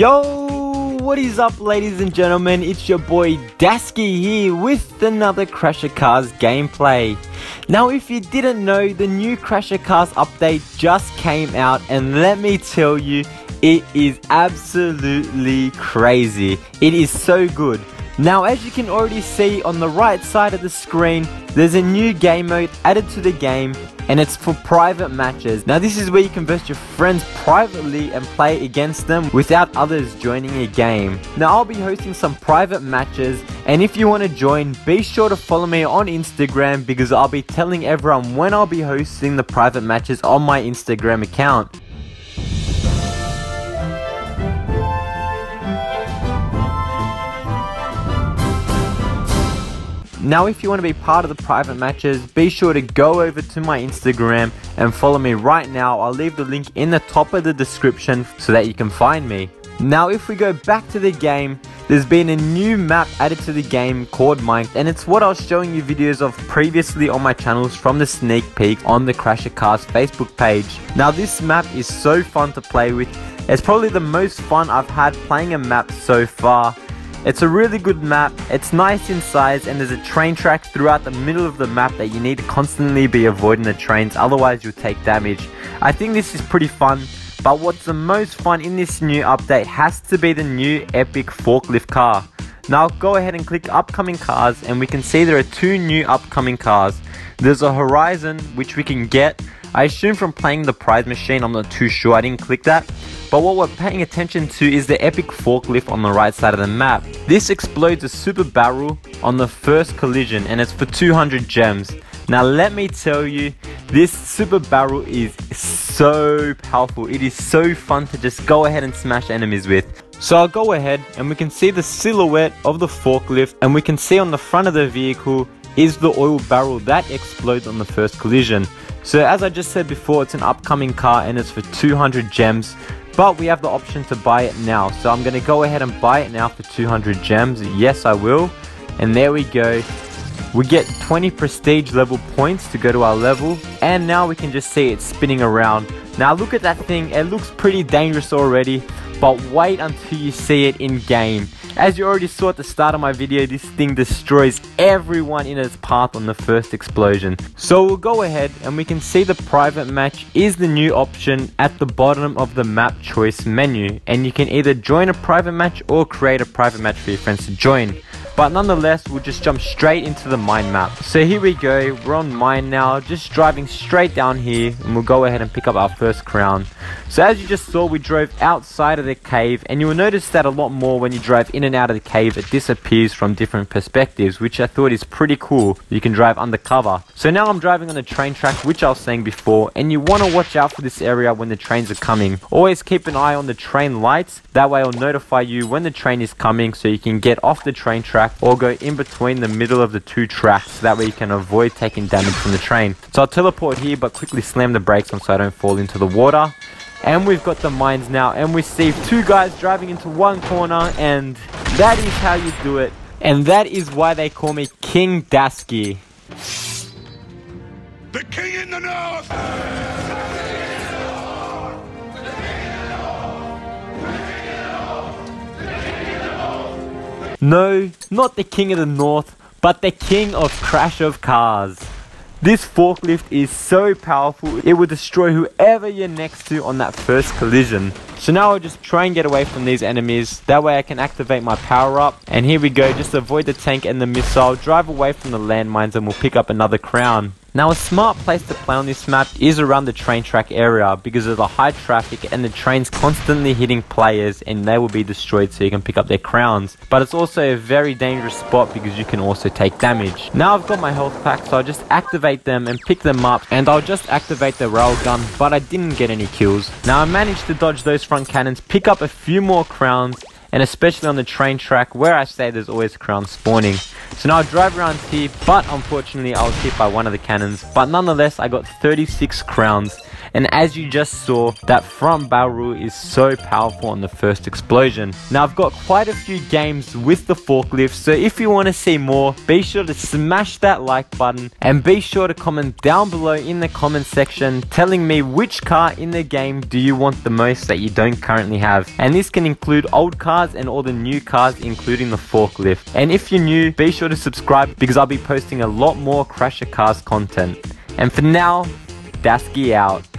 Yo, what is up ladies and gentlemen, it's your boy Dasky here with another Crash of Cars gameplay. Now if you didn't know, the new Crash of Cars update just came out and let me tell you, it is absolutely crazy. It is so good. Now as you can already see on the right side of the screen, there's a new game mode added to the game and it's for private matches. Now this is where you can verse your friends privately and play against them without others joining your game. Now I'll be hosting some private matches and if you want to join, be sure to follow me on Instagram because I'll be telling everyone when I'll be hosting the private matches on my Instagram account. Now if you want to be part of the private matches, be sure to go over to my Instagram and follow me right now. I'll leave the link in the top of the description so that you can find me. Now if we go back to the game, there's been a new map added to the game called Mine, and it's what I was showing you videos of previously on my channels from the sneak peek on the Crash of Cars Facebook page. Now this map is so fun to play with. It's probably the most fun I've had playing a map so far. It's a really good map, it's nice in size, and there's a train track throughout the middle of the map that you need to constantly be avoiding the trains, otherwise you'll take damage. I think this is pretty fun, but what's the most fun in this new update has to be the new epic forklift car. Now go ahead and click upcoming cars and we can see there are two new upcoming cars. There's a Horizon which we can get, I assume from playing the prize machine, I'm not too sure, I didn't click that. But what we're paying attention to is the epic forklift on the right side of the map. This explodes a super barrel on the first collision and it's for 200 gems. Now let me tell you, this super barrel is so powerful. It is so fun to just go ahead and smash enemies with. So I'll go ahead and we can see the silhouette of the forklift and we can see on the front of the vehicle is the oil barrel that explodes on the first collision. So as I just said before, it's an upcoming car and it's for 200 gems. But we have the option to buy it now, so I'm going to go ahead and buy it now for 200 gems, yes I will, and there we go, we get 20 prestige level points to go to our level, and now we can just see it spinning around. Now look at that thing, it looks pretty dangerous already, but wait until you see it in game. As you already saw at the start of my video, this thing destroys everyone in its path on the first explosion. So we'll go ahead and we can see the private match is the new option at the bottom of the map choice menu. And you can either join a private match or create a private match for your friends to join. But nonetheless, we'll just jump straight into the mine map. So here we go, we're on mine now, just driving straight down here. And we'll go ahead and pick up our first crown. So as you just saw, we drove outside of the cave. And you will notice that a lot more when you drive in and out of the cave, it disappears from different perspectives, which I thought is pretty cool. You can drive undercover. So now I'm driving on a train track, which I was saying before, and you want to watch out for this area when the trains are coming. Always keep an eye on the train lights, that way it'll notify you when the train is coming so you can get off the train track or go in between the middle of the two tracks, that way you can avoid taking damage from the train. So I'll teleport here but quickly slam the brakes on so I don't fall into the water. And we've got the mines now and we see two guys driving into one corner, and that is how you do it. And that is why they call me King Dasky. The king in the north! No, not the king of the north, but the king of Crash of Cars. This forklift is so powerful, it will destroy whoever you're next to on that first collision. So now I'll just try and get away from these enemies, that way I can activate my power up. And here we go, just avoid the tank and the missile, drive away from the landmines and we'll pick up another crown. Now a smart place to play on this map is around the train track area because of the high traffic and the trains constantly hitting players and they will be destroyed so you can pick up their crowns. But it's also a very dangerous spot because you can also take damage. Now I've got my health pack, so I'll just activate them and pick them up, and I'll just activate the railgun, but I didn't get any kills. Now I managed to dodge those front cannons, pick up a few more crowns, and especially on the train track where I say there's always crowns spawning. So now I drive around here, but unfortunately I was hit by one of the cannons, but nonetheless I got 36 crowns And as you just saw, that front barrel rule is so powerful on the first explosion. Now I've got quite a few games with the forklift, so if you want to see more, be sure to smash that like button and be sure to comment down below in the comment section telling me which car in the game do you want the most that you don't currently have. And this can include old cars and all the new cars, including the forklift. And if you're new, be sure to subscribe because I'll be posting a lot more Crash of Cars content. And for now, Dasky out.